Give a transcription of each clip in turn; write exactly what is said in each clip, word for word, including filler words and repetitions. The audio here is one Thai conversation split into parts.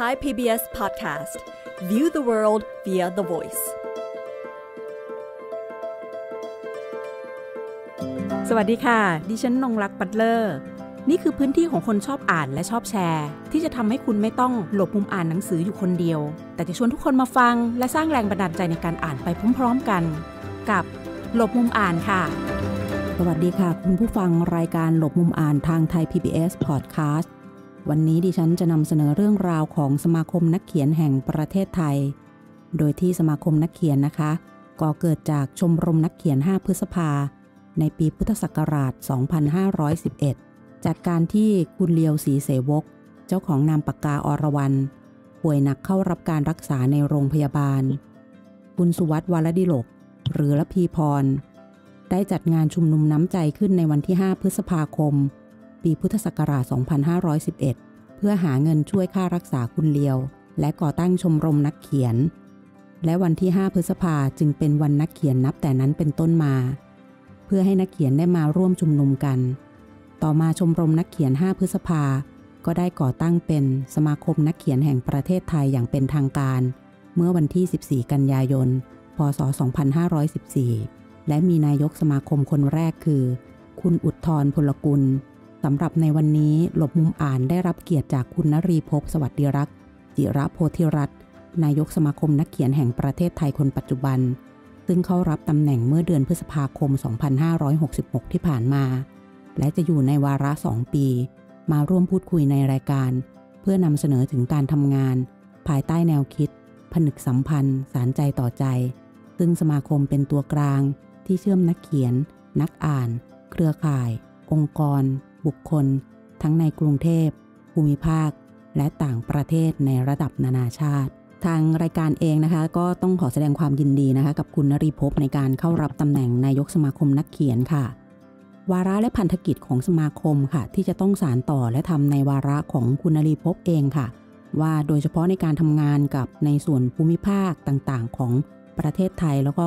Thai พี บี เอส Podcast View the world via the voice สวัสดีค่ะดิฉันนงรักปัตเลอร์นี่คือพื้นที่ของคนชอบอ่านและชอบแชร์ที่จะทำให้คุณไม่ต้องหลบมุมอ่านหนังสืออยู่คนเดียวแต่จะชวนทุกคนมาฟังและสร้างแรงบันดาลใจในการอ่านไปพร้อมๆกันกับหลบมุมอ่านค่ะสวัสดีค่ะคุณผู้ฟังรายการหลบมุมอ่านทางไทย พี บี เอส Podcast วันนี้ดิฉันจะนำเสนอเรื่องราวของสมาคมนักเขียนแห่งประเทศไทยโดยที่สมาคมนักเขียนนะคะก่อเกิดจากชมรมนักเขียนห้าพฤษภาในปีพุทธศักราชสองพันห้าร้อยสิบเอ็ดจากการที่คุณเลียวศรีเสวกเจ้าของนามปากกาอรวรรณป่วยหนักเข้ารับการรักษาในโรงพยาบาลคุณสุวัฒน์วรดิโลกหรือระพีพรได้จัดงานชุมนุมน้ำใจขึ้นในวันที่ห้าพฤษภาคมปีพุทธศักราชสองพันห้าร้อยสิบเอ็ดเพื่อหาเงินช่วยค่ารักษาคุณเลียวและก่อตั้งชมรมนักเขียนและวันที่ห้าพฤษภาจึงเป็นวันนักเขียนนับแต่นั้นเป็นต้นมาเพื่อให้นักเขียนได้มาร่วมชุมนุมกันต่อมาชมรมนักเขียนห้าพฤษภาก็ได้ก่อตั้งเป็นสมาคมนักเขียนแห่งประเทศไทยอย่างเป็นทางการเมื่อวันที่สิบสี่กันยายนพ.ศ.สองพันห้าร้อยสิบสี่และมีนายกสมาคมคนแรกคือคุณอุทธรพลกุลสำหรับในวันนี้หลบมุมอ่านได้รับเกียรติจากคุณนรีภพสวัสดิรักษ์จิระโพธิรัตน์นายกสมาคมนักเขียนแห่งประเทศไทยคนปัจจุบันซึ่งเข้ารับตำแหน่งเมื่อเดือนพฤษภาคมสองพันห้าร้อยหกสิบหกที่ผ่านมาและจะอยู่ในวาระสองปีมาร่วมพูดคุยในรายการเพื่อนำเสนอถึงการทำงานภายใต้แนวคิดผนึกสัมพันธ์สานใจต่อใจซึ่งสมาคมเป็นตัวกลางที่เชื่อมนักเขียนนักอ่านเครือข่ายองค์กรบุคคลทั้งในกรุงเทพภูมิภาคและต่างประเทศในระดับนานาชาติทางรายการเองนะคะก็ต้องขอแสดงความยินดีนะคะกับคุณนรีภพในการเข้ารับตำแหน่งนายกสมาคมนักเขียนค่ะวาระและพันธกิจของสมาคมค่ะที่จะต้องสานต่อและทำในวาระของคุณนรีภพเองค่ะว่าโดยเฉพาะในการทำงานกับในส่วนภูมิภาคต่างๆของประเทศไทยแล้วก็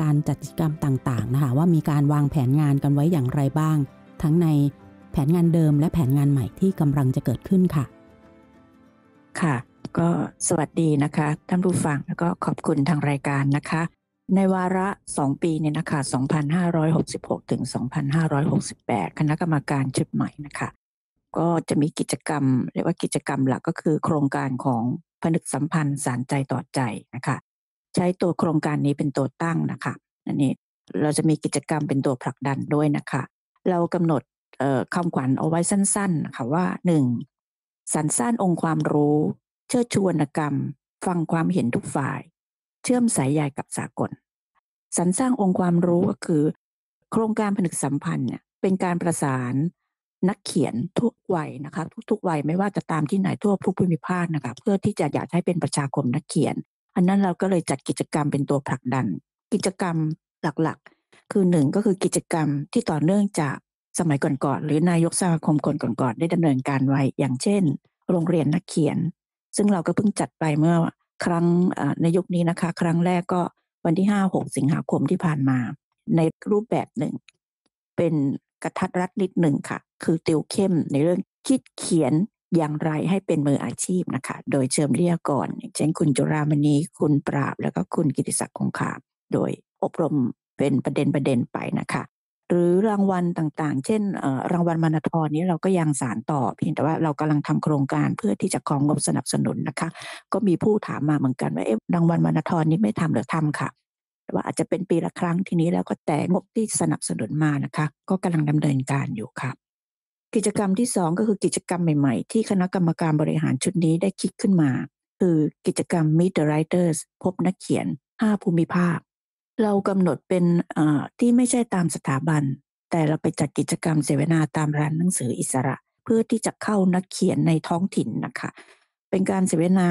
การจัดกิจกรรมต่างๆนะคะว่ามีการวางแผนงานกันไว้อย่างไรบ้างทั้งในแผนงานเดิมและแผนงานใหม่ที่กำลังจะเกิดขึ้นค่ะค่ะก็สวัสดีนะคะท่านผู้ฟังแล้วก็ขอบคุณทางรายการนะคะในวาระสองปีเนี่ยนะคะสองพันห้าร้อยหกสิบหกถึงสองพันห้าร้อยหกสิบแปดคณะกรรมการชุดใหม่นะคะก็จะมีกิจกรรมเรียกว่ากิจกรรมหลักก็คือโครงการของผนึกสัมพันธ์สานใจต่อใจนะคะใช้ตัวโครงการนี้เป็นตัวตั้งนะคะอันนี้เราจะมีกิจกรรมเป็นตัวผลักดันด้วยนะคะเรากำหนดคำขวัญเอาไว้สั้นๆนะคะว่าหนึ่งสรรสร้างองค์ความรู้เชิดชูวรรณกรรมฟังความเห็นทุกฝ่ายเชื่อมสายใยกับสากลสรรสร้างองค์ความรู้ก็คือโครงการผนึกสัมพันธ์เนี่ยเป็นการประสานนักเขียนทุกวัยนะคะทุกๆวัยไม่ว่าจะตามที่ไหนทั่วทุกภูมิภาคนะคะเพื่อที่จะอยากให้เป็นประชาคมนักเขียนอันนั้นเราก็เลยจัดกิจกรรมเป็นตัวผลักดันกิจกรรมหลักๆคือหนึ่งก็คือกิจกรรมที่ต่อเนื่องจากสมัยก่อนๆหรือนายกสมาคมคนก่อนๆได้ดำเนินการไว้อย่างเช่นโรงเรียนนักเขียนซึ่งเราก็เพิ่งจัดไปเมื่อครั้งในยุคนี้นะคะครั้งแรกก็วันที่ห้า หกสิงหาคมที่ผ่านมาในรูปแบบหนึ่งเป็นกระทัดรัดนิดหนึ่งค่ะคือติวเข้มในเรื่องคิดเขียนอย่างไรให้เป็นมืออาชีพนะคะโดยเชิญวิทยากรอย่างเช่นคุณจุรามณีคุณปราบแล้วก็คุณกิติศักดิ์คงคาโดยอบรมเป็นประเด็นประเด็นไปนะคะหรือรางวัลต่างๆเช่นรางวัลมณฑรนี้เราก็ยังสานต่อเพียงแต่ว่าเรากำลังทำโครงการเพื่อที่จะของงบสนับสนุนนะคะก็มีผู้ถามมาเหมือนกันว่าเอ๊ะรางวัลมณฑรนี้ไม่ทำหรือทำค่ะแต่ว่าอาจจะเป็นปีละครั้งทีนี้แล้วก็แต่งบที่สนับสนุนมานะคะก็กำลังดำเนินการอยู่ค่ะกิจกรรมที่สองก็คือกิจกรรมใหม่ๆที่คณะกรรมการบริหารชุดนี้ได้คิดขึ้นมาคือกิจกรรม Meet the Writers พบนักเขียนห้าภูมิภาคเรากำหนดเป็นที่ไม่ใช่ตามสถาบันแต่เราไปจัดกิจกรรมเสวนาตามร้านหนังสืออิสระเพื่อที่จะเข้านักเขียนในท้องถิ่นนะคะเป็นการเสวนา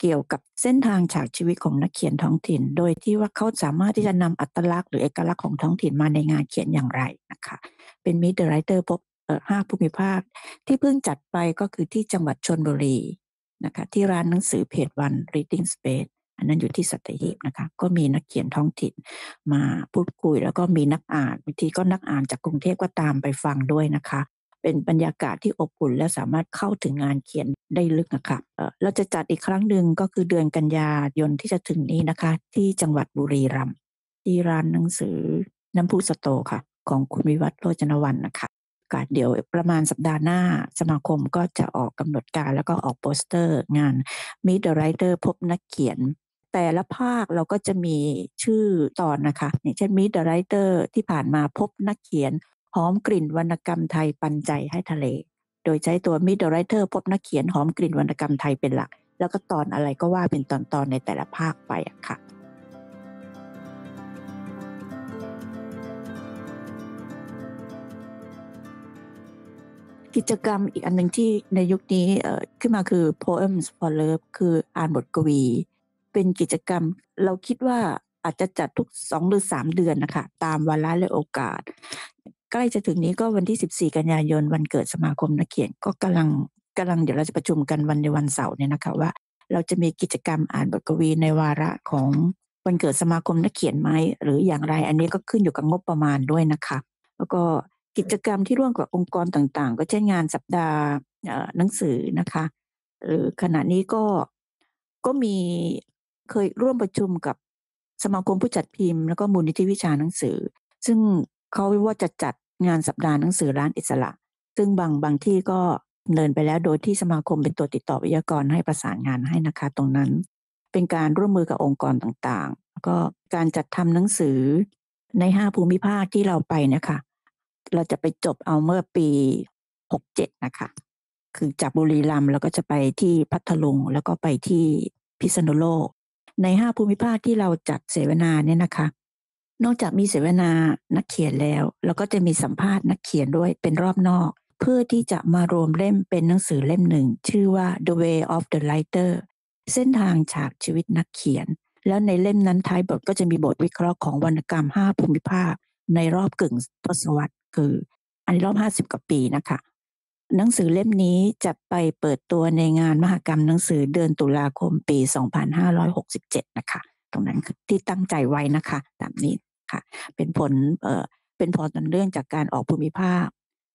เกี่ยวกับเส้นทางฉากชีวิตของนักเขียนท้องถิ่นโดยที่ว่าเขาสามารถที่จะนำอัตลักษณ์หรือเอกลักษณ์ของท้องถิ่นมาในงานเขียนอย่างไรนะคะเป็น Meet the Writers พบห้าภูมิภาคที่เพิ่งจัดไปก็คือที่จังหวัดชลบุรีนะคะที่ร้านหนังสือเพจวัน Reading Space อันนั้นอยู่ที่สัตหีบนะคะก็มีนักเขียนท้องถิ่นมาพูดคุยแล้วก็มีนักอ่านบางทีก็นักอ่านจากกรุงเทพก็ตามไปฟังด้วยนะคะ เป็นบรรยากาศที่อบอุ่นและสามารถเข้าถึงงานเขียนได้ลึกนะคะเราจะจัดอีกครั้งหนึ่งก็คือเดือนกันยายนที่จะถึงนี้นะคะที่จังหวัดบุรีรัมย์ที่ร้านหนังสือน้ำพุสโตค่ะของคุณวิวัฒน์โรจนวรรณนะคะก็เดี๋ยวประมาณสัปดาห์หน้าสมาคมก็จะออกกำหนดการแล้วก็ออกโปสเตอร์งาน Meet the Writer พบนักเขียนแต่ละภาคเราก็จะมีชื่อตอนนะคะอย่างเช่น Meet the Writer ที่ผ่านมาพบนักเขียนหอมกลิ่นวรรณกรรมไทยปันใจให้ทะเลโดยใช้ตัว Meet the Writer พบนักเขียนหอมกลิ่นวรรณกรรมไทยเป็นหลักแล้วก็ตอนอะไรก็ว่าเป็นตอนๆในแต่ละภาคไปอะค่ะกิจกรรมอีกอันหนึ่งที่ในยุคนี้ขึ้นมาคือ Poems for Love คืออ่านบทกวีเป็นกิจกรรมเราคิดว่าอาจจะจัดทุกสองหรือสามเดือนนะคะตามวาระและโอกาสใกล้จะถึงนี้ก็วันที่สิบสี่กันยายนวันเกิดสมาคมนักเขียนก็กำลังกำลังเดี๋ยวเราจะประชุมกันวันในวันเสาร์เนี่ยนะคะว่าเราจะมีกิจกรรมอ่านบทกวีในวาระของวันเกิดสมาคมนักเขียนไหมหรืออย่างไรอันนี้ก็ขึ้นอยู่กับงบประมาณด้วยนะคะแล้วก็กิจกรรมที่ร่วมกับองค์กรต่างๆก็เช่นงานสัปดาห์หนังสือนะคะหรือขณะนี้ก็ก็มีเคยร่วมประชุมกับสมาคมผู้จัดพิมพ์แล้วก็มูลนิธิวิชาหนังสือซึ่งเขาว่าจะจัดงานสัปดาห์หนังสือร้านอิสระซึ่งบางบางที่ก็เดินไปแล้วโดยที่สมาคมเป็นตัวติดต่อวิทยากรให้ประสานงานให้นะคะตรงนั้นเป็นการร่วมมือกับองค์กรต่างๆแล้วก็การจัดทำหนังสือในห้าภูมิภาคที่เราไปนะคะเราจะไปจบเอาเมื่อปีหกสิบเจ็ดนะคะคือจากบุรีรัมย์แล้วก็จะไปที่พัทลุงแล้วก็ไปที่พิษณุโลกในห้าภูมิภาคที่เราจัดเสวนาเนี่ยนะคะนอกจากมีเสวนานักเขียนแล้วเราก็จะมีสัมภาษณ์นักเขียนด้วยเป็นรอบนอกเพื่อที่จะมารวมเล่มเป็นหนังสือเล่มหนึ่งชื่อว่า The Way of the Writer เส้นทางฉากชีวิตนักเขียนแล้วในเล่มนั้นท้ายบทก็จะมีบทวิเคราะห์ของวรรณกรรมห้าภูมิภาคในรอบกึ่งทศวรรษคืออันนี้รอบห้าสิบกว่าปีนะคะหนังสือเล่มนี้จะไปเปิดตัวในงานมหกรรมหนังสือเดือนตุลาคมปีสองพันห้าร้อยหกสิบเจ็ดนะคะตรงนั้นที่ตั้งใจไว้นะคะตามนี้ค่ะเป็นผลเอ่อเป็นผลต่อเนื่องจากการออกภูมิภาค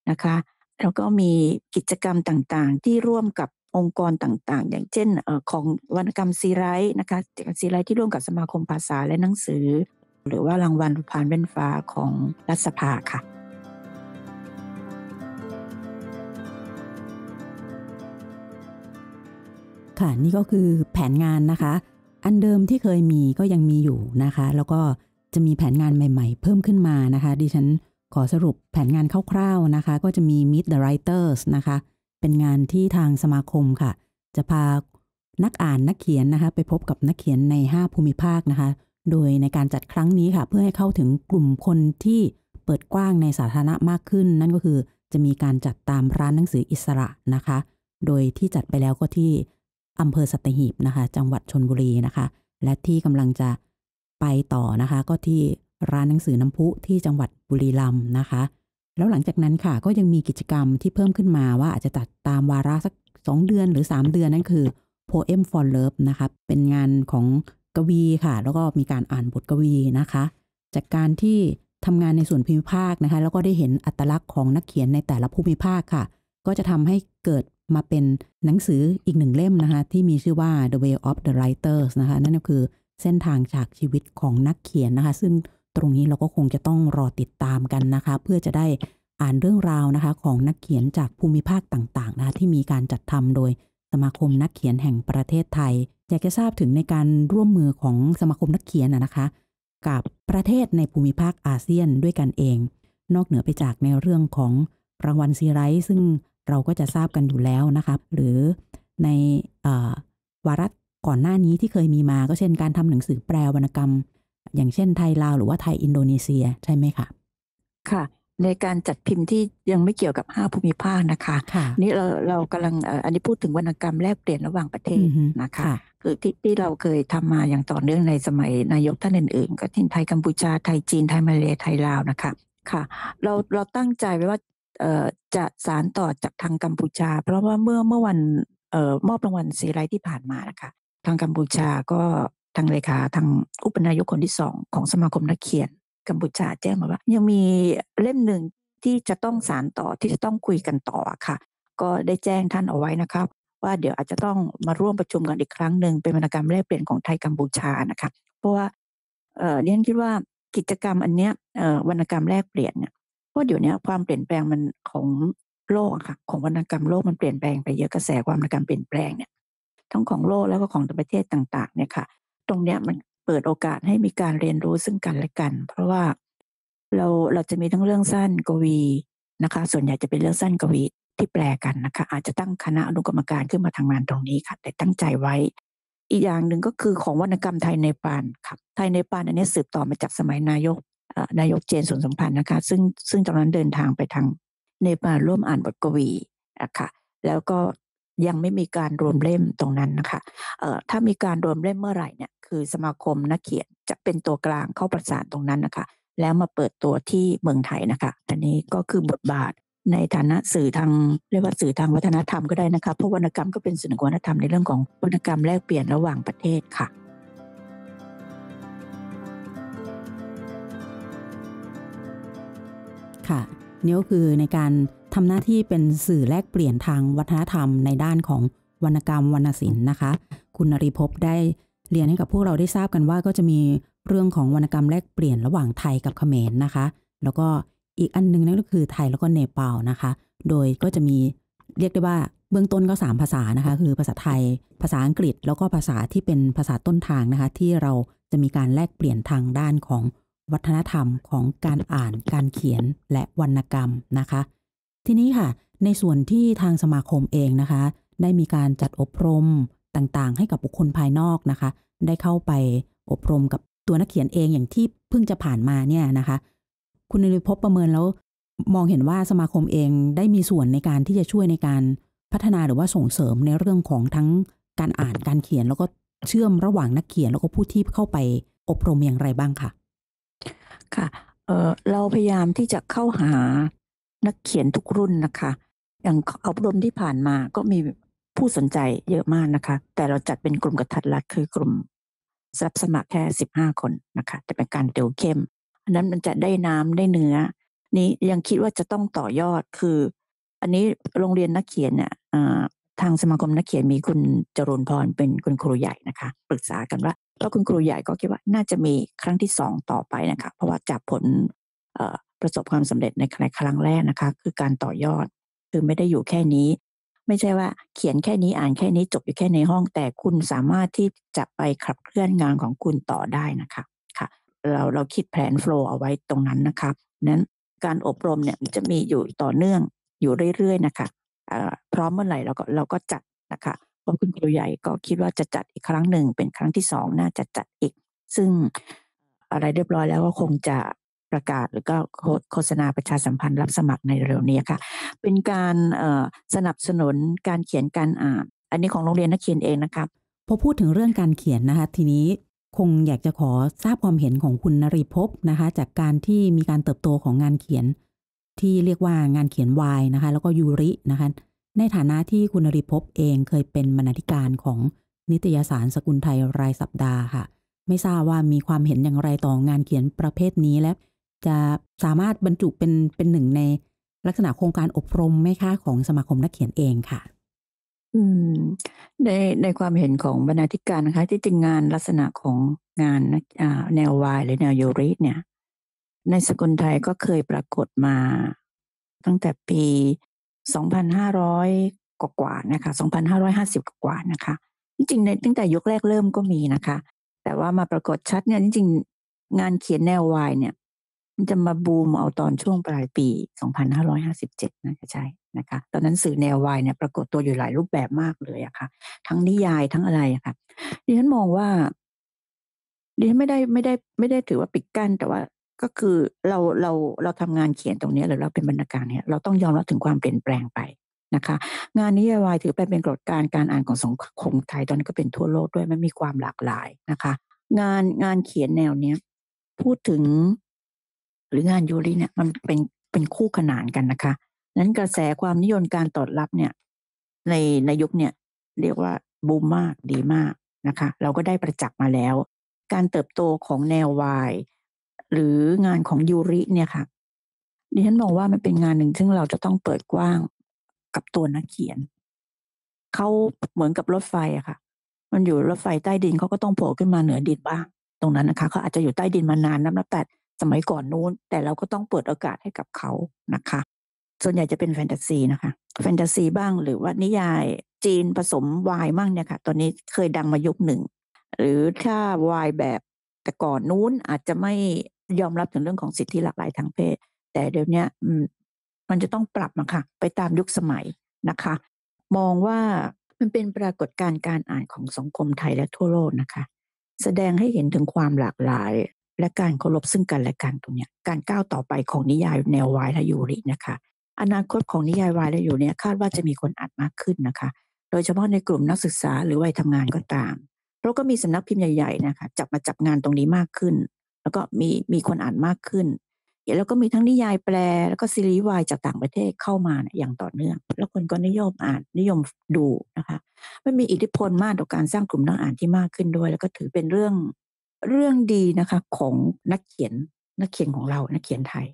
นะคะแล้วก็มีกิจกรรมต่างๆที่ร่วมกับองค์กรต่างๆอย่างเช่นเอ่อของวรรณกรรมซีไรท์นะคะซีไรท์ที่ร่วมกับสมาคมภาษาและหนังสือหรือว่ารางวัลพานเว้นฟ้าของรัฐสภาค่ะค่ะนี่ก็คือแผนงานนะคะอันเดิมที่เคยมีก็ยังมีอยู่นะคะแล้วก็จะมีแผนงานใหม่ๆเพิ่มขึ้นมานะคะดิฉันขอสรุปแผนงานคร่าวๆนะคะก็จะมี Meet the Writers นะคะเป็นงานที่ทางสมาคมค่ะจะพานักอ่านนักเขียนนะคะไปพบกับนักเขียนในห้าภูมิภาคนะคะโดยในการจัดครั้งนี้ค่ะเพื่อให้เข้าถึงกลุ่มคนที่เปิดกว้างในสาธารณะมากขึ้นนั่นก็คือจะมีการจัดตามร้านหนังสืออิสระนะคะโดยที่จัดไปแล้วก็ที่อำเภอสัตหีบนะคะจังหวัดชลบุรีนะคะและที่กำลังจะไปต่อนะคะก็ที่ร้านหนังสือน้ำพุที่จังหวัดบุรีรัมย์นะคะแล้วหลังจากนั้นค่ะก็ยังมีกิจกรรมที่เพิ่มขึ้นมาว่าอาจจะจัดตามวาระสักสองเดือนหรือสามเดือนนั่นคือ Poem for Love นะคะเป็นงานของกวีค่ะแล้วก็มีการอ่านบทกวีนะคะจากการที่ทำงานในส่วนภูมิภาคนะคะแล้วก็ได้เห็นอัตลักษณ์ของนักเขียนในแต่ละภูมิภาคค่ะก็จะทำให้เกิดมาเป็นหนังสืออีกหนึ่งเล่มนะคะที่มีชื่อว่า The Way of the Writers นะคะนั่นก็คือเส้นทางฉากชีวิตของนักเขียนนะคะซึ่งตรงนี้เราก็คงจะต้องรอติดตามกันนะคะเพื่อจะได้อ่านเรื่องราวนะคะของนักเขียนจากภูมิภาคต่างๆนะคะที่มีการจัดทำโดยสมาคมนักเขียนแห่งประเทศไทยอยากจะทราบถึงในการร่วมมือของสมาคมนักเขียนนะคะกับประเทศในภูมิภาคอาเซียนด้วยกันเองนอกเหนือไปจากในเรื่องของรางวัลซีไรท์ซึ่งเราก็จะทราบกันอยู่แล้วนะคะหรือในวาระก่อนหน้านี้ที่เคยมีมาก็เช่นการทำหนังสือแปลวรรณกรรมอย่างเช่นไทยลาวหรือว่าไทยอินโดนีเซียใช่ไหมคะค่ะในการจัดพิมพ์ที่ยังไม่เกี่ยวกับห้าภูมิภาคนะคะนี่เราเรากำลังอันนี้พูดถึงวรรณกรรมแลกเปลี่ยนระหว่างประเทศนะคะคือที่ที่เราเคยทำมาอย่างต่อเนื่องในสมัยนายกท่านอื่นๆก็ที่ไทยกัมพูชาไทยจีนไทยมาเลไทยลาวนะคะค่ะเราเราตั้งใจไว้ว่าจะสานต่อจากทางกัมพูชาเพราะว่าเมื่อเมื่อวันมอบรางวัลซีไรท์ที่ผ่านมานะคะทางกัมพูชาก็ทางเลขาทางอุปนายกคนที่สองของสมาคมนักเขียนกัมพูชาแจ้งมาว่ายังมีเล่มหนึ่ง ที่จะต้องสานต่อที่จะต้องคุยกันต่อค่ะก็ได้แจ้งท่านเอาไว้นะครับว่าเดี๋ยวอาจจะต้องมาร่วมประชุมกันอีกครั้งหนึ่งเป็นวรรณกรรมแลกเปลี่ยนของไทยกัมพูชานะคะเพราะว่าเอ่อดิฉันคิดว่ากิจกรรมอันเนี้ยวรรณกรรมแลกเปลี่ยนเนี่ยเพราะเดี๋ยวนี้ความเปลี่ยนแปลงมันของโลกค่ะของวรรณกรรมโลกมันเปลี่ยนแปลงไปเยอะกระแสความวรรณกรรมเปลี่ยนแปลงเนี่ยทั้งของโลกแล้วก็ของประเทศต่างๆเนี่ยค่ะตรงเนี้ยมันเปิดโอกาสให้มีการเรียนรู้ซึ่งกันและกันเพราะว่าเราเราจะมีทั้งเรื่องสั้นกวีนะคะส่วนใหญ่จะเป็นเรื่องสั้นกวีที่แปลกันนะคะอาจจะตั้งคณะอนุกรรมการขึ้นมาทำงานตรงนี้ค่ะแต่ตั้งใจไว้อีกอย่างหนึ่งก็คือของวรรณกรรมไทยเนปาลค่ะไทยเนปาลอันนี้สืบต่อมาจากสมัยนายกนายกเจนสวนสัมพันธ์นะคะซึ่งซึ่งตอนนั้นเดินทางไปทางเนปาลร่วมอ่านบทกวีนะคะแล้วก็ยังไม่มีการรวมเล่มตรงนั้นนะคะเอ่อถ้ามีการรวมเล่มเมื่อไหร่เนี่ยคือสมาคมนักเขียนจะเป็นตัวกลางเข้าประสานตรงนั้นนะคะแล้วมาเปิดตัวที่เมืองไทยนะคะอันนี้ก็คือบทบาทในฐานะสื่อทางเรียกว่าสื่อทางวัฒนธรรมก็ได้นะคะเพราะวรรณกรรมก็เป็นสื่อของวัฒนธรรมในเรื่องของวรรณกรรมแลกเปลี่ยนระหว่างประเทศค่ะค่ะนี่ก็คือในการทำหน้าที่เป็นสื่อแลกเปลี่ยนทางวัฒนธรรมในด้านของวรรณกรรมวรรณศิลป์นะคะคุณนฤภพได้เรียนให้กับพวกเราได้ทราบกันว่าก็จะมีเรื่องของวรรณกรรมแลกเปลี่ยนระหว่างไทยกับเขมรนะคะแล้วก็อีกอันนึงนั่นก็คือไทยแล้วก็เนปาลนะคะโดยก็จะมีเรียกได้ว่าเบื้องต้นก็สามภาษานะคะคือภาษาไทยภาษาอังกฤษแล้วก็ภาษาที่เป็นภาษาต้นทางนะคะที่เราจะมีการแลกเปลี่ยนทางด้านของวัฒนธรรมของการอ่านการเขียนและวรรณกรรมนะคะทีนี้ค่ะในส่วนที่ทางสมาคมเองนะคะได้มีการจัดอบรมต่างๆให้กับบุคคลภายนอกนะคะได้เข้าไปอบรมกับตัวนักเขียนเองอย่างที่เพิ่งจะผ่านมาเนี่ยนะคะคุณนฤภพประเมินแล้วมองเห็นว่าสมาคมเองได้มีส่วนในการที่จะช่วยในการพัฒนาหรือว่าส่งเสริมในเรื่องของทั้งการอ่านการเขียนแล้วก็เชื่อมระหว่างนักเขียนแล้วก็ผู้ที่เข้าไปอบรมอย่างไรบ้างค่ะค่ะ เอ่อ เราพยายามที่จะเข้าหานักเขียนทุกรุ่นนะคะอย่างอบรมที่ผ่านมาก็มีผู้สนใจเยอะมากนะคะแต่เราจัดเป็นกลุ่มกระทัดรัดคือกลุ่มรับสมัครแค่สิบห้าคนนะคะแต่เป็นการติวเข้มอันนั้นมันจะได้น้ำได้เนื้อนี้ยังคิดว่าจะต้องต่อยอดคืออันนี้โรงเรียนนักเขียนเนี่ยทางสมาคมนักเขียนมีคุณจรุนพรเป็นคุณครูใหญ่นะคะปรึกษากันว่าแล้วคุณครูใหญ่ก็คิดว่าน่าจะมีครั้งที่สองต่อไปนะคะเพราะว่าจากผลประสบความสำเร็จในครั้งแรกนะคะคือการต่อยอดคือไม่ได้อยู่แค่นี้ไม่ใช่ว่าเขียนแค่นี้อ่านแค่นี้จบอยู่แค่ในห้องแต่คุณสามารถที่จะไปขับเคลื่อนงานของคุณต่อได้นะคะค่ะเราเราคิดแผนโฟล์เอาไว้ตรงนั้นนะคะนั้นการอบรมเนี่ยจะมีอยู่ต่อเนื่องอยู่เรื่อยๆนะคะพร้อมเมื่อไหร่เราก็เราก็จัดนะคะเพราะคุณครูใหญ่ก็คิดว่าจะจัดอีกครั้งหนึ่งเป็นครั้งที่สองน่าจะจัดอีกซึ่งอะไรเรียบร้อยแล้วก็คงจะประกาศหรือก็โฆษณาประชาสัมพันธ์รับสมัครในเร็วนี้ค่ะเป็นการสนับสนุนการเขียนการอ่านอันนี้ของโรงเรียนนักเขียนเองนะคะพอพูดถึงเรื่องการเขียนนะคะทีนี้คงอยากจะขอทราบความเห็นของคุณนฤภพนะคะจากการที่มีการเติบโตของงานเขียนที่เรียกว่างานเขียนวายนะคะแล้วก็ยูรินะคะในฐานะที่คุณนฤภพเองเคยเป็นบรรณาธิการของนิตยสารสกุลไทยรายสัปดาห์ค่ะไม่ทราบว่ามีความเห็นอย่างไรต่องานเขียนประเภทนี้และจะสามารถบรรจุเป็นเป็นหนึ่งในลักษณะโครงการอบรมไหมคะของสมาคมนักเขียนเองค่ะอืมในในความเห็นของบรรณาธิการนะคะที่จริงงานลักษณะของงานอ่าแนววายหรือแนวยูริเนี่ยในสกุลไทยก็เคยปรากฏมาตั้งแต่ปีสองพันห้าร้อยกว่าๆนะคะสองพันห้าร้อยห้าสิบกว่านะคะจริงๆในตั้งแต่ยุคแรกเริ่มก็มีนะคะแต่ว่ามาปรากฏชัดเนี่ยจริงๆงานเขียนแนววายเนี่ยมันจะมาบูมเอาตอนช่วงปลายปีสองพันห้าร้อยห้าสิบเจ็ดนะคะใช่นะคะตอนนั้นสื่อแนววายเนี่ยปรากฏตัวอยู่หลายรูปแบบมากเลยอะค่ะทั้งนิยายทั้งอะไรอะค่ะดิฉันมองว่าดิฉันไม่ได้ไม่ได้ไม่ได้ถือว่าปิดกั้นแต่ว่าก็คือเราเราเราทำงานเขียนตรงนี้หรือเราเป็นบรรณาธิการเนี่ยเราต้องยอมรับถึงความเปลี่ยนแปลงไปนะคะงานนิยายวายถือเป็นเป็นกฎการการอ่านของสังคมไทยตอนนี้ก็เป็นทั่วโลกด้วยมันมีความหลากหลายนะคะงานงานเขียนแนวเนี้ยพูดถึงหรืองานยูริเนี่ยมันเป็นเป็นคู่ขนานกันนะคะนั้นกระแสความนิยมการตอบรับเนี่ยในในยุคเนี่ยเรียกว่าบูมมากดีมากนะคะเราก็ได้ประจักษ์มาแล้วการเติบโตของแนววายหรืองานของยูริเนี่ยค่ะ ดิฉันมองว่ามันเป็นงานหนึ่งซึ่งเราจะต้องเปิดกว้างกับตัวนักเขียนเขาเหมือนกับรถไฟอะค่ะมันอยู่รถไฟใต้ดินเขาก็ต้องโผล่ขึ้นมาเหนือดินบ้างตรงนั้นนะคะเขาอาจจะอยู่ใต้ดินมานานนับตั้งแต่สมัยก่อนนู้นแต่เราก็ต้องเปิดโอกาสให้กับเขานะคะส่วนใหญ่จะเป็นแฟนตาซีนะคะแฟนตาซีบ้างหรือว่านิยายจีนผสมวายมั่งเนี่ยค่ะตอนนี้เคยดังมายุคหนึ่งหรือถ้าวายแบบแต่ก่อนนู้นอาจจะไม่ยอมรับถึงเรื่องของสิทธิหลากหลายทางเพศแต่เดี๋ยวนี้มันจะต้องปรับมาค่ะไปตามยุคสมัยนะคะมองว่ามันเป็นปรากฏการณ์การอ่านของสังคมไทยและทั่วโลกนะคะแสดงให้เห็นถึงความหลากหลายและการเคารพซึ่งกันและกันตรงนี้การก้าวต่อไปของนิยายแนววายและยูรินะคะอนาคตของนิยายวายและยูริคาดว่าจะมีคนอ่านมากขึ้นนะคะโดยเฉพาะในกลุ่มนักศึกษาหรือวัยทำงานก็ตามเพราะก็มีสำนักพิมพ์ใหญ่ๆนะคะจับมาจับงานตรงนี้มากขึ้นแล้วก็มีมีคนอ่านมากขึ้นแล้วก็มีทั้งนิยายแปลแล้วก็ซีรีส์วายจากต่างประเทศเข้ามาอย่างต่อเนื่องแล้วคนก็นิยมอ่านนิยมดูนะคะมันมีอิทธิพลมากต่อการสร้างกลุ่มนักอ่านที่มากขึ้นด้วยแล้วก็ถือเป็นเรื่องเรื่องดีนะคะของนักเขียนนักเขียนของเรานักเขียนไทย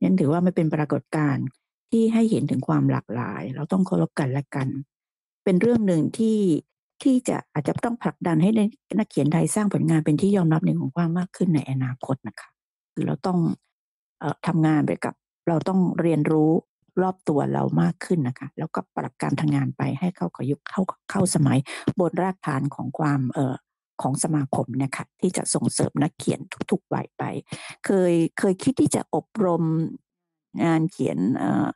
นั่นถือว่ามันเป็นปรากฏการณ์ที่ให้เห็นถึงความหลากหลายเราต้องเคารพกันและกันเป็นเรื่องหนึ่งที่ที่จะอาจจะต้องผลักดันให้นักเขียนไทยสร้างผลงานเป็นที่ยอมรับในของกว้างมากขึ้นในอนาคตนะคะคือเราต้องเอ่อทำงานไปกับเราต้องเรียนรู้รอบตัวเรามากขึ้นนะคะแล้วก็ปรับการทำงานไปให้เข้ากับยุคเข้าเข้าสมัยบนรากฐานของความเอ่อของสมาคมนะคะที่จะส่งเสริมนักเขียนทุกๆวัยไปเคยเคยคิดที่จะอบรมงานเขียนเอ่อ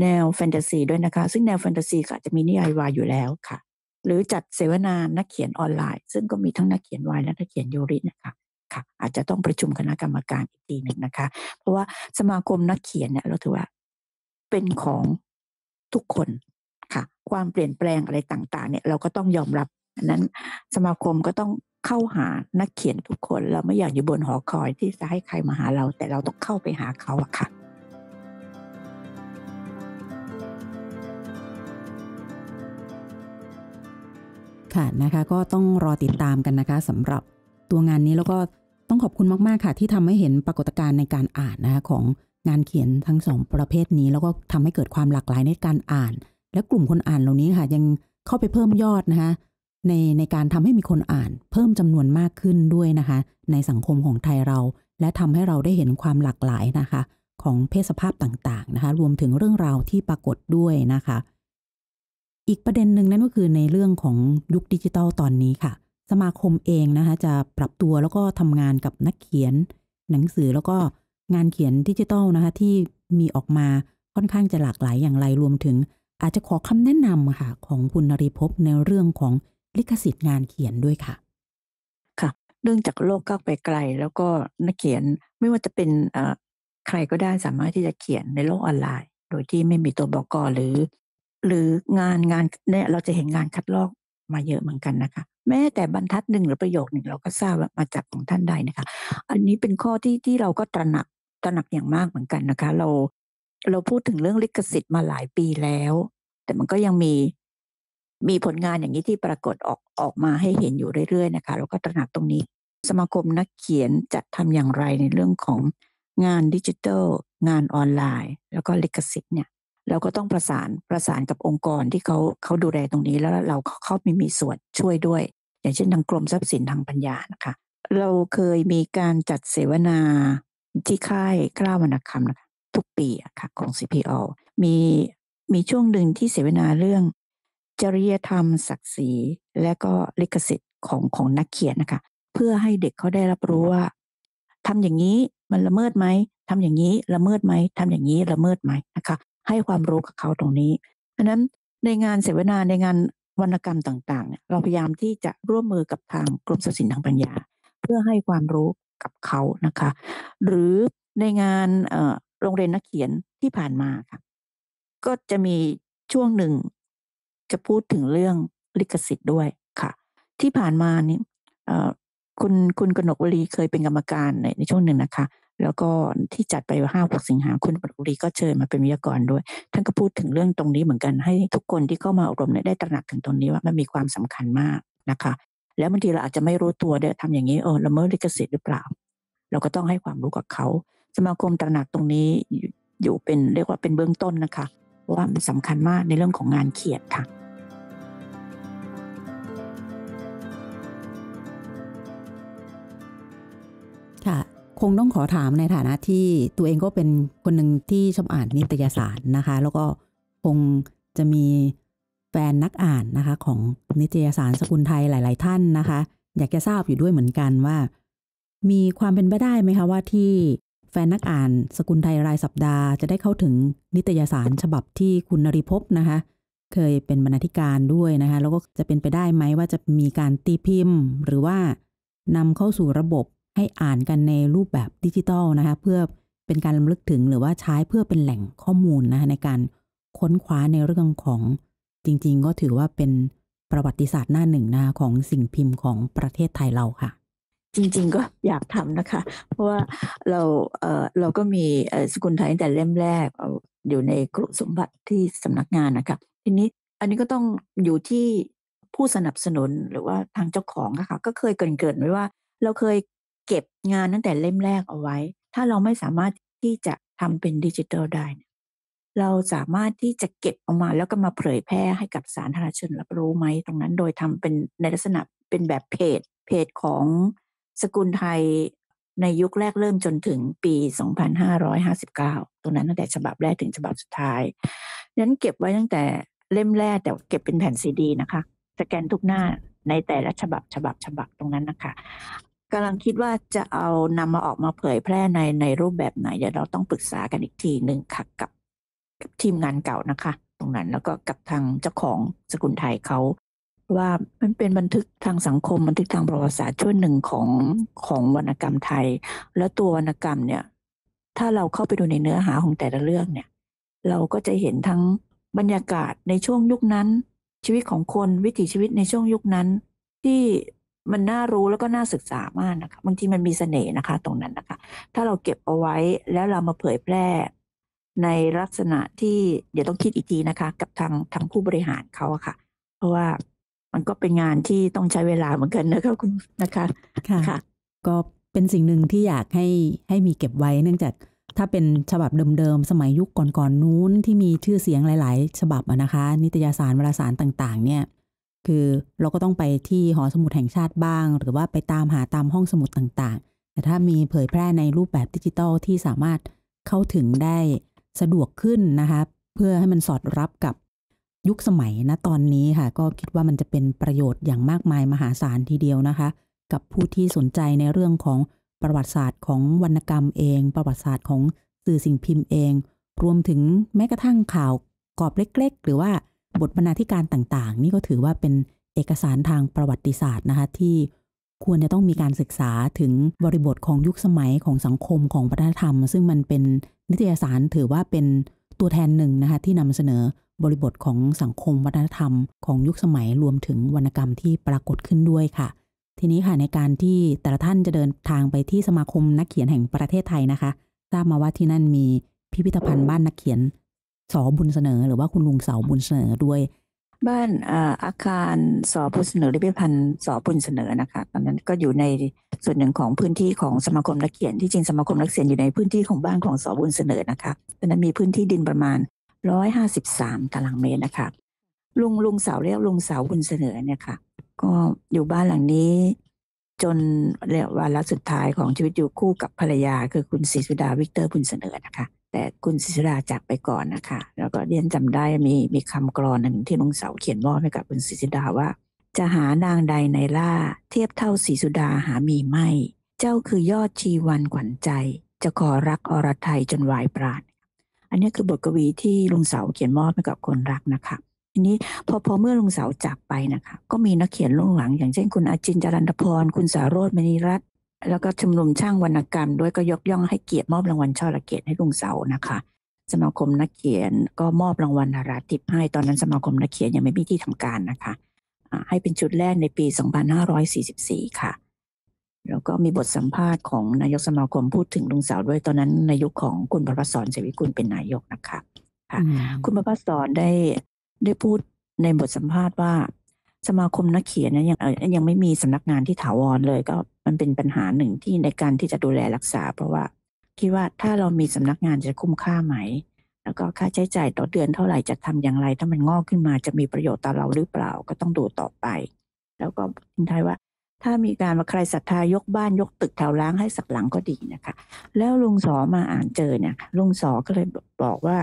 แนวแฟนตาซีด้วยนะคะซึ่งแนวแฟนตาซีก็จะมีนิยายวายอยู่แล้วค่ะหรือจัดเสวนานักเขียนออนไลน์ซึ่งก็มีทั้งนักเขียนวายและนักเขียนยูรินะคะค่ะอาจจะต้องประชุมคณะกรรมการอีกทีหนึ่งนะคะเพราะว่าสมาคมนักเขียนเนี่ยเราถือว่าเป็นของทุกคนค่ะความเปลี่ยนแปลงอะไรต่างๆเนี่ยเราก็ต้องยอมรับอันนั้นสมาคมก็ต้องเข้าหานักเขียนทุกคนเราไม่อยากอยู่บนหอคอยที่จะให้ใครมาหาเราแต่เราต้องเข้าไปหาเขาอะค่ะค่ะนะคะก็ต้องรอติดตามกันนะคะสำหรับตัวงานนี้แล้วก็ต้องขอบคุณมากๆค่ะที่ทำให้เห็นปรากฏการณ์ในการอ่านนะคะของงานเขียนทั้งสองประเภทนี้แล้วก็ทำให้เกิดความหลากหลายในการอ่านและกลุ่มคนอ่านเหล่านี้ค่ะยังเข้าไปเพิ่มยอดนะคะในในการทำให้มีคนอ่านเพิ่มจำนวนมากขึ้นด้วยนะคะในสังคมของไทยเราและทำให้เราได้เห็นความหลากหลายนะคะของเพศสภาพต่างๆนะคะรวมถึงเรื่องราวที่ปรากฏด้วยนะคะอีกประเด็นหนึ่งนั่นก็คือในเรื่องของยุคดิจิทัลตอนนี้ค่ะสมาคมเองนะคะจะปรับตัวแล้วก็ทำงานกับนักเขียนหนังสือแล้วก็งานเขียนดิจิทัลนะคะที่มีออกมาค่อนข้างจะหลากหลายอย่างไรรวมถึงอาจจะขอคำแนะนำค่ะของคุณนฤภพในเรื่องของลิขสิทธิ์งานเขียนด้วยค่ะค่ะเนื่องจากโลกก้าวไปไกลแล้วก็นักเขียนไม่ว่าจะเป็นใครก็ได้สามารถที่จะเขียนในโลกออนไลน์โดยที่ไม่มีตัวบก.หรือหรืองานงานเนี่ยเราจะเห็นงานคัดลอกมาเยอะเหมือนกันนะคะแม้แต่บรรทัดหนึ่งหรือประโยคหนึ่งเราก็ทราบว่ามาจากของท่านใดนะคะอันนี้เป็นข้อที่ที่เราก็ตระหนักตระหนักอย่างมากเหมือนกันนะคะเราเราพูดถึงเรื่องลิขสิทธิ์มาหลายปีแล้วแต่มันก็ยังมีมีผลงานอย่างนี้ที่ปรากฏออกออกมาให้เห็นอยู่เรื่อยๆนะคะเราก็ตระหนักตรงนี้สมาคมนักเขียนจะทำอย่างไรในเรื่องของงานดิจิทัลงานออนไลน์แล้วก็ลิขสิทธิ์เนี่ยเราก็ต้องประสานประสานกับองค์กรที่เขาเขาดูแลตรงนี้แล้วเราเข้ามีมีส่วนช่วยด้วยอย่างเช่นทางกรมทรัพย์สินทางปัญญานะคะเราเคยมีการจัดเสวนาที่ค่ายกล้าวรรณคำนะคะทุกปีอะค่ะของ ซี พี โอ มีมีช่วงหนึ่งที่เสวนาเรื่องจริยธรรมศักดิ์ศรีและก็ลิขสิทธิ์ของของนักเขียนนะคะเพื่อให้เด็กเขาได้รับรู้ว่าทำอย่างนี้มันละเมิดไหมทำอย่างนี้ละเมิดไหมทำอย่างนี้ละเมิดไหมนะคะให้ความรู้กับเขาตรงนี้เพราะฉะนั้นในงานเสวนาในงานวรรณกรรมต่างๆเนี่ยเราพยายามที่จะร่วมมือกับทางกรมทรัพย์สินทางปัญญาเพื่อให้ความรู้กับเขานะคะหรือในงานเอ่อโรงเรียนนักเขียนที่ผ่านมาค่ะก็จะมีช่วงหนึ่งจะพูดถึงเรื่องลิขสิทธิ์ด้วยค่ะที่ผ่านมานี่เอ่อคุณคุณกนกวลีเคยเป็นกรรมการในในช่วงหนึ่งนะคะแล้วก็ที่จัดไปห้าหกสิงหาคุณปรุรีก็เชิญมาเป็นวิทยากรด้วยท่านก็พูดถึงเรื่องตรงนี้เหมือนกันให้ทุกคนที่เข้ามาอบรมได้ตระหนักถึงตรงนี้ว่ามันมีความสำคัญมากนะคะแล้วบางทีเราอาจจะไม่รู้ตัวเด้อทำอย่างนี้เออละเมิดลิขสิทธิ์หรือเปล่าเราก็ต้องให้ความรู้กับเขาสมาคมตระหนักตรงนี้ อยู่เป็นเรียกว่าเป็นเบื้องต้นนะคะว่ามันสำคัญมากในเรื่องของงานเขียนค่ะค่ะคงต้องขอถามในฐานะที่ตัวเองก็เป็นคนหนึ่งที่ชอบอ่านนิตยสารนะคะแล้วก็คงจะมีแฟนนักอ่านนะคะของนิตยสารสกุลไทยหลายๆท่านนะคะอยากจะทราบอยู่ด้วยเหมือนกันว่ามีความเป็นไปได้ไหมคะว่าที่แฟนนักอ่านสกุลไทยรายสัปดาห์จะได้เข้าถึงนิตยสารฉบับที่คุณนริภพนะคะเคยเป็นบรรณาธิการด้วยนะคะแล้วก็จะเป็นไปได้ไหมว่าจะมีการตีพิมพ์หรือว่านำเข้าสู่ระบบให้อ่านกันในรูปแบบดิจิทัลนะคะเพื่อเป็นการรำลึกถึงหรือว่าใช้เพื่อเป็นแหล่งข้อมูลนะคะในการค้นคว้าในเรื่องของจริงๆก็ถือว่าเป็นประวัติศาสตร์หน้าหนึ่งนะคะของสิ่งพิมพ์ของประเทศไทยเราค่ะจริงๆก็อยากทำนะคะเพราะว่าเราเอ่อเราก็มีสกุลไทยตั้งแต่เล่มแรกอยู่ในกลุ่มสมบัติที่สำนักงานนะคะทีนี้อันนี้ก็ต้องอยู่ที่ผู้สนับสนุนหรือว่าทางเจ้าของนะคะก็เคยเกินๆไว้ว่าเราเคยเก็บงานตั้งแต่เล่มแรกเอาไว้ถ้าเราไม่สามารถที่จะทำเป็นดิจิทัลได้เราสามารถที่จะเก็บออกมาแล้วก็มาเผยแพร่ให้กับสาธารณชนรับรู้ไหมตรงนั้นโดยทำเป็นในลักษณะเป็นแบบเพจเพจของสกุลไทยในยุคแรกเริ่มจนถึงปีสองพันห้าร้อยห้าสิบเก้าตรงนั้นตั้งแต่ฉบับแรกถึงฉบับสุดท้ายนั้นเก็บไว้ตั้งแต่เล่มแรกแต่เก็บเป็นแผ่นซีดีนะคะสแกนทุกหน้าในแต่ละฉบับฉบับฉบับตรงนั้นนะคะกำลังคิดว่าจะเอานำมาออกมาเผยแพร่ในในรูปแบบไหนเดี๋ยวเราต้องปรึกษากันอีกทีหนึ่งค่ะกับกับทีมงานเก่านะคะตรงนั้นแล้วก็กับทางเจ้าของสกุลไทยเขาว่ามันเป็นบันทึกทางสังคมบันทึกทางประวัติศาสตร์ช่วงหนึ่งของของวรรณกรรมไทยแล้วตัววรรณกรรมเนี่ยถ้าเราเข้าไปดูในเนื้อหาของแต่ละเรื่องเนี่ยเราก็จะเห็นทั้งบรรยากาศในช่วงยุคนั้นชีวิตของคนวิถีชีวิตในช่วงยุคนั้นที่มันน่ารู้แล้วก็น่าศึกษามากนะคะบางทีมันมีเสน่ห์นะคะตรงนั้นนะคะถ้าเราเก็บเอาไว้แล้วเรามาเผยแพร่ในลักษณะที่เดี๋ยวต้องคิดอีกทีนะคะกับทางทางผู้บริหารเขาอะค่ะเพราะว่ามันก็เป็นงานที่ต้องใช้เวลาเหมือนกันนะคะคุณนะคะค่ะก็เป็นสิ่งหนึ่งที่อยากให้ให้มีเก็บไว้เนื่องจากถ้าเป็นฉบับเดิมๆสมัยยุคก่อนๆนู้นที่มีชื่อเสียงหลายๆฉบับนะคะนิตยสารวารสารต่างๆเนี่ยคือเราก็ต้องไปที่หอสมุดแห่งชาติบ้างหรือว่าไปตามหาตามห้องสมุดต่างๆแต่ถ้ามีเผยแพร่ในรูปแบบดิจิทัลที่สามารถเข้าถึงได้สะดวกขึ้นนะคะเพื่อให้มันสอดรับกับยุคสมัยณตอนนี้ค่ะก็คิดว่ามันจะเป็นประโยชน์อย่างมากมายมหาศาลทีเดียวนะคะกับผู้ที่สนใจในเรื่องของประวัติศาสตร์ของวรรณกรรมเองประวัติศาสตร์ของสื่อสิ่งพิมพ์เองรวมถึงแม้กระทั่งข่าวกรอบเล็กๆหรือว่าบทบรรณาธิการต่างๆนี่ก็ถือว่าเป็นเอกสารทางประวัติศาสตร์นะคะที่ควรจะต้องมีการศึกษาถึงบริบทของยุคสมัยของสังคมของวัฒนธรรมซึ่งมันเป็นนิตยสารถือว่าเป็นตัวแทนหนึ่งนะคะที่นำเสนอบริบทของสังคมวัฒนธรรมของยุคสมัยรวมถึงวรรณกรรมที่ปรากฏขึ้นด้วยค่ะทีนี้ค่ะในการที่แต่ละท่านจะเดินทางไปที่สมาคมนักเขียนแห่งประเทศไทยนะคะทราบมาว่าที่นั่นมีพิพิธภัณฑ์บ้านนักเขียนสอบุญเสนอหรือว่าคุณลุงเสาบุญเสนอด้วยบ้านอาคารสอบุญเสนอพิพิธภัณฑ์สอบุญเสนอนะคะตอนนั้นก็อยู่ในส่วนหนึ่งของพื้นที่ของสมาคมนักเขียนที่จริงสมาคมนักเขียนอยู่ในพื้นที่ของบ้านของสอบุญเสนอนะคะตอนนั้นมีพื้นที่ดินประมาณหนึ่งร้อยห้าสิบสามตารางเมตรนะคะลุงลุงเสาเรียกลุงเสาบุญเสนอเนี่ยค่ะก็อยู่บ้านหลังนี้จนเรียกวาระสุดท้ายของชีวิตอยู่คู่กับภรรยาคือคุณศรีสุดาวิกเตอร์บุญเสนอนะคะแต่คุณศรีสุดาจากไปก่อนนะคะแล้วก็เรียนจำได้มีมีคำกรอนหนึ่งที่ลุงเสาเขียนมอบให้กับคุณศรีสุดาว่าจะหานางใดในล่าเทียบเท่าศรีสุดาหามีไม่เจ้าคือยอดชีวันขวัญใจจะขอรักอรไทยจนวายปราดอันนี้คือบทกวีที่ลุงเสาเขียนมอบให้กับคนรักนะคะทีนี้พอพอเมื่อลุงเสาจากไปนะคะก็มีนักเขียนรุ่นหลังอย่างเช่นคุณอาจินจรัญพรคุณสาโรจน์มณีรัตน์แล้วก็ชมรมช่างวรรณกรรมด้วยก็ยกย่องให้เกียรติมอบรางวัลช่อระเกียรติให้ลุงเสานะคะสมาคมนักเขียนก็มอบรางวัลดาราทิพย์ให้ตอนนั้นสมาคมนักเขียนยังไม่มีที่ทำการนะคะให้เป็นชุดแรกในปีสองพันห้าร้อยสี่สิบสี่ค่ะแล้วก็มีบทสัมภาษณ์ของนายกสมาคมพูดถึงลุงเสาด้วยตอนนั้นนายกของคุณประภัสสรเสวิกุลเป็นนายกนะคะค่ะคุณประภัสสรได้ได้พูดในบทสัมภาษณ์ว่าสมาคมนักเขียนนั้นยังยังไม่มีสำนักงานที่ถาวรเลยก็มันเป็นปัญหาหนึ่งที่ในการที่จะดูแลรักษาเพราะว่า คิดว่าถ้าเรามีสำนักงานจะคุ้มค่าไหมแล้วก็ค่าใช้จ่ายต่อเดือนเท่าไหร่จะทำอย่างไรถ้ามันงอกขึ้นมาจะมีประโยชน์ต่อเราหรือเปล่าก็ต้องดูต่อไปแล้วก็ทิ้งท้ายว่าถ้ามีการมาใครศรัทธายกบ้านยกตึกแถวล้างให้สักหลังก็ดีนะคะแล้วลุงสอมาอ่านเจอเนี่ยลุงสอก็เลยบอกว่า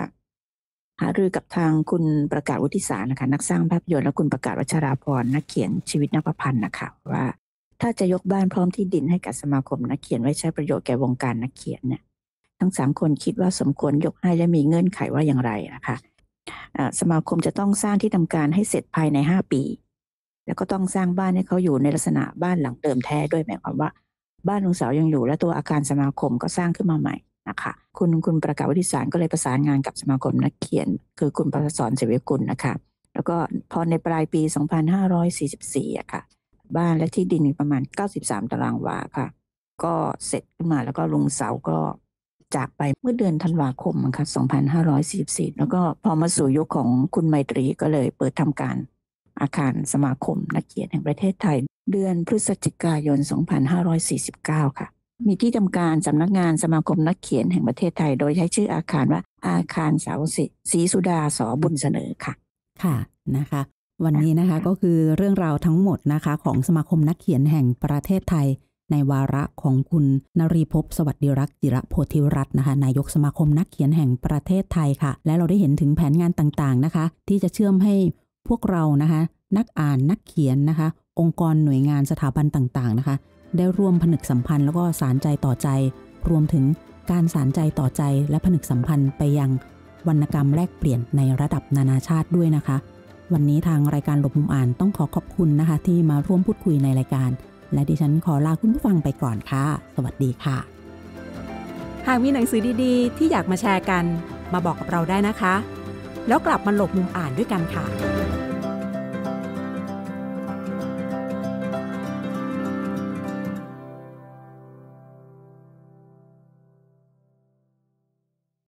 หารือกับทางคุณประกาศวุฒิสารนะคะนักสร้างภาพยนตร์และคุณประกาศวัชราภรณ์นักเขียนชีวิตนักประพันธ์นะคะว่าถ้าจะยกบ้านพร้อมที่ดินให้กับสมาคมนักเขียนไว้ใช้ประโยชน์แก่วงการนักเขียนเนี่ยทั้งสามคนคิดว่าสมควรยกให้และมีเงื่อนไขว่าอย่างไรนะคะสมาคมจะต้องสร้างที่ทำการให้เสร็จภายในห้าปีแล้วก็ต้องสร้างบ้านให้เขาอยู่ในลักษณะบ้านหลังเดิมแท้ด้วยหมายความว่าบ้านลุงเสายังอยู่และตัวอาคารสมาคมก็สร้างขึ้นมาใหม่นะคะคุณคุณประกาศวุฒิสารก็เลยประสานงานกับสมาคมนักเขียนคือคุณประสรเสวีกุลนะคะแล้วก็พอในปลายปีสองพันห้าร้อยสี่สิบสี่อะค่ะบ้านและที่ดินประมาณเก้าสิบสามตารางวาค่ะก็เสร็จขึ้นมาแล้วก็ลุงเสาก็จากไปเมื่อเดือนธันวาคมค่ะสองพันห้าร้อยสี่สิบสี่แล้วก็พอมาสู่ยุคของคุณไมตรีก็เลยเปิดทำการอาคารสมาคมนักเขียนแห่งประเทศไทยเดือนพฤศจิกายนสองพันห้าร้อยสี่สิบเก้าค่ะมีที่ทำการสำนักงานสมาคมนักเขียนแห่งประเทศไทยโดยใช้ชื่ออาคารว่าอาคารเสาศรีสุดาสบุญเสนอค่ะค่ะนะคะวันนี้นะคะก็คือเรื่องราวทั้งหมดนะคะของสมาคมนักเขียนแห่งประเทศไทยในวาระของคุณนรีภพสวัสดิรักษ์จิระโพธิรัตน์นะคะนายกสมาคมนักเขียนแห่งประเทศไทยค่ะและเราได้เห็นถึงแผนงานต่างๆนะคะที่จะเชื่อมให้พวกเรานะคะนักอ่านนักเขียนนะคะองค์กรหน่วยงานสถาบันต่างๆนะคะได้ร่วมผนึกสัมพันธ์แล้วก็สานใจต่อใจรวมถึงการสานใจต่อใจและผนึกสัมพันธ์ไปยังวรรณกรรมแลกเปลี่ยนในระดับนานาชาติด้วยนะคะวันนี้ทางรายการหลบมุมอ่านต้องขอขอบคุณนะคะที่มาร่วมพูดคุยในรายการและดิฉันขอลาคุณผู้ฟังไปก่อนค่ะสวัสดีค่ะหากมีหนังสือดีๆที่อยากมาแชร์กันมาบอกกับเราได้นะคะแล้วกลับมาหลบมุมอ่านด้วยกันค่ะ